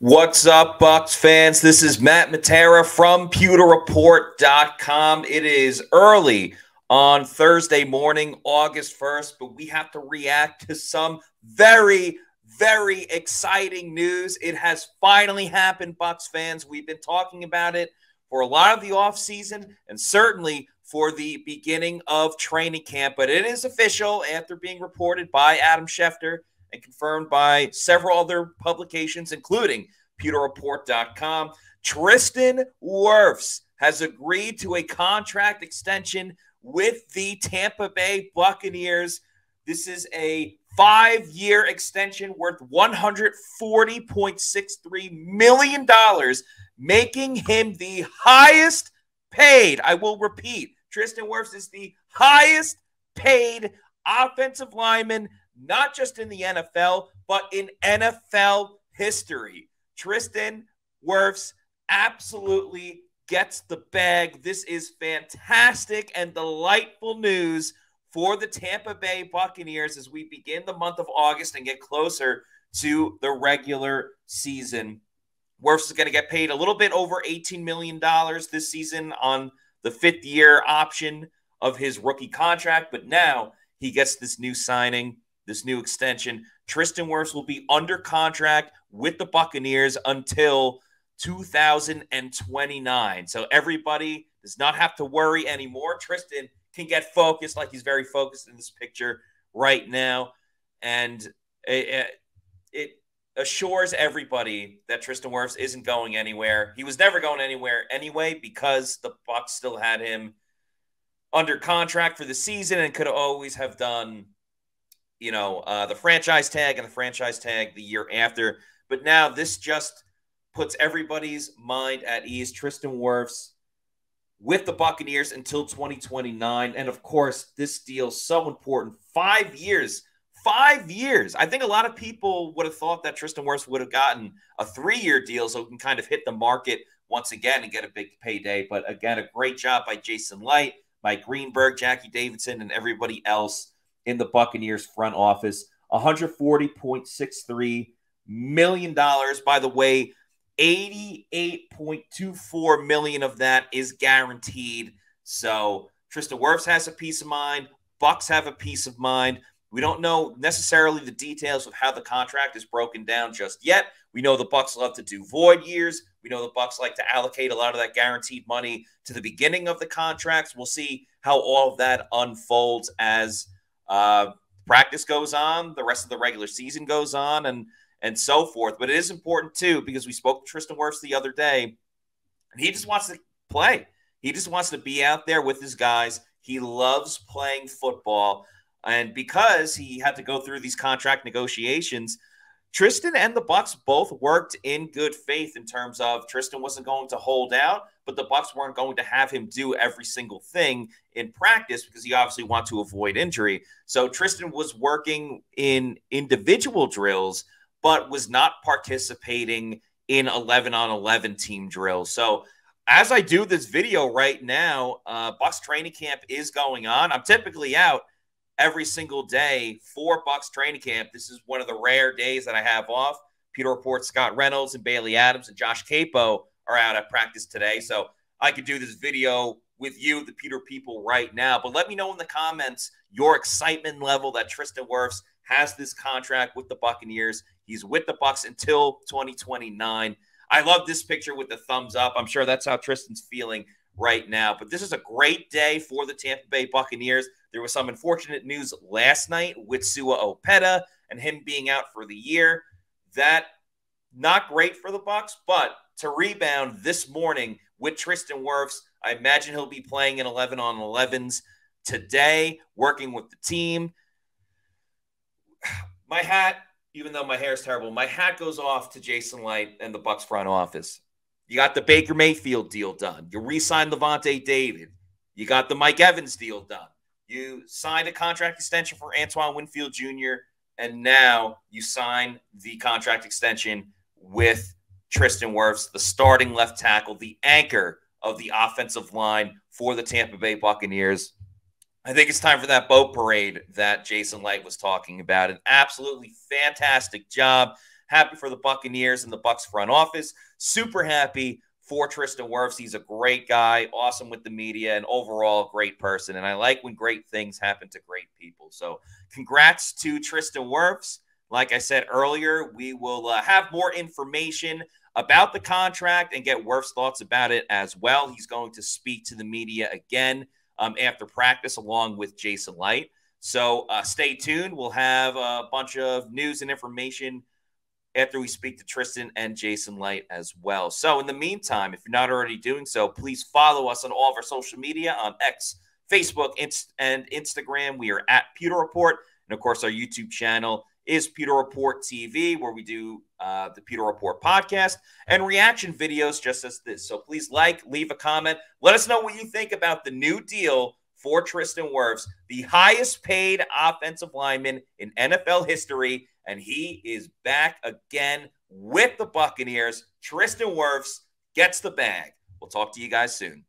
What's up, Bucs fans? This is Matt Matera from PewterReport.com. It is early on Thursday morning, August 1st, but we have to react to some very, very exciting news. It has finally happened, Bucs fans. We've been talking about it for a lot of the offseason and certainly for the beginning of training camp, but it is official after being reported by Adam Schefter and confirmed by several other publications, including PewterReport.com. Tristan Wirfs has agreed to a contract extension with the Tampa Bay Buccaneers. This is a five-year extension worth $140.63 million, making him the highest paid. I will repeat, Tristan Wirfs is the highest paid offensive lineman, not just in the NFL, but in NFL history. Tristan Wirfs absolutely gets the bag. This is fantastic and delightful news for the Tampa Bay Buccaneers as we begin the month of August and get closer to the regular season. Wirfs is going to get paid a little bit over $18 million this season on the fifth-year option of his rookie contract, but now he gets this new signing, this new extension. Tristan Wirfs will be under contract with the Buccaneers until 2029. So everybody does not have to worry anymore. Tristan can get focused, like he's very focused in this picture right now. And it assures everybody that Tristan Wirfs isn't going anywhere. He was never going anywhere anyway because the Bucs still had him under contract for the season and could always have done, you know, the franchise tag and the franchise tag the year after. But now this just puts everybody's mind at ease. Tristan Wirfs with the Buccaneers until 2029. And, of course, this deal is so important. 5 years. 5 years. I think a lot of people would have thought that Tristan Wirfs would have gotten a three-year deal so he can kind of hit the market once again and get a big payday. But, again, a great job by Jason Licht, Mike Greenberg, Jackie Davidson, and everybody else in the Buccaneers front office. $140.63 million. By the way, $88.24 million of that is guaranteed. So Tristan Wirfs has a peace of mind. Bucs have a peace of mind. We don't know necessarily the details of how the contract is broken down just yet. We know the Bucs love to do void years. We know the Bucs like to allocate a lot of that guaranteed money to the beginning of the contracts. We'll see how all of that unfolds as practice goes on, the rest of the regular season goes on, and so forth. But it is important, too, because we spoke to Tristan Wirfs the other day, and he just wants to play. He just wants to be out there with his guys. He loves playing football. And because he had to go through these contract negotiations, Tristan and the Bucs both worked in good faith in terms of Tristan wasn't going to hold out, but the Bucs weren't going to have him do every single thing in practice because he obviously wanted to avoid injury. So Tristan was working in individual drills, but was not participating in 11-on-11 team drills. So as I do this video right now, Bucs training camp is going on. I'm typically out every single day for Bucs training camp. This is one of the rare days that I have off. Pewter Report, Scott Reynolds, and Bailey Adams, and Josh Capo are out at practice today. So I could do this video with you, the Pewter people, right now. But let me know in the comments your excitement level that Tristan Wirfs has this contract with the Buccaneers. He's with the Bucs until 2029. I love this picture with the thumbs up. I'm sure that's how Tristan's feeling right now. But this is a great day for the Tampa Bay Buccaneers. There was some unfortunate news last night with Sua Opeta and him being out for the year. That not great for the Bucs, but to rebound this morning with Tristan Wirfs, I imagine he'll be playing in 11-on-11s today, working with the team. My hat, even though my hair is terrible, my hat goes off to Jason Licht and the Bucs front office. You got the Baker Mayfield deal done. You re-signed Lavonte David. You got the Mike Evans deal done. You signed a contract extension for Antoine Winfield Jr., and now you sign the contract extension with Tristan Wirfs, the starting left tackle, the anchor of the offensive line for the Tampa Bay Buccaneers. I think it's time for that boat parade that Jason Licht was talking about. An absolutely fantastic job. Happy for the Buccaneers and the Bucs front office. Super happy for Tristan Wirfs. He's a great guy, awesome with the media, and overall great person. And I like when great things happen to great people. So congrats to Tristan Wirfs. Like I said earlier, we will have more information about the contract and get Wirfs' thoughts about it as well. He's going to speak to the media again after practice along with Jason Licht. So stay tuned. We'll have a bunch of news and information after we speak to Tristan and Jason Licht as well. So in the meantime, if you're not already doing so, please follow us on all of our social media on X, Facebook, and Instagram. We are at Pewter Report. And, of course, our YouTube channel is Pewter Report TV, where we do the Pewter Report podcast and reaction videos just as this. So please like, leave a comment. Let us know what you think about the new deal for Tristan Wirfs, the highest paid offensive lineman in NFL history, and he is back again with the Buccaneers. Tristan Wirfs gets the bag. We'll talk to you guys soon.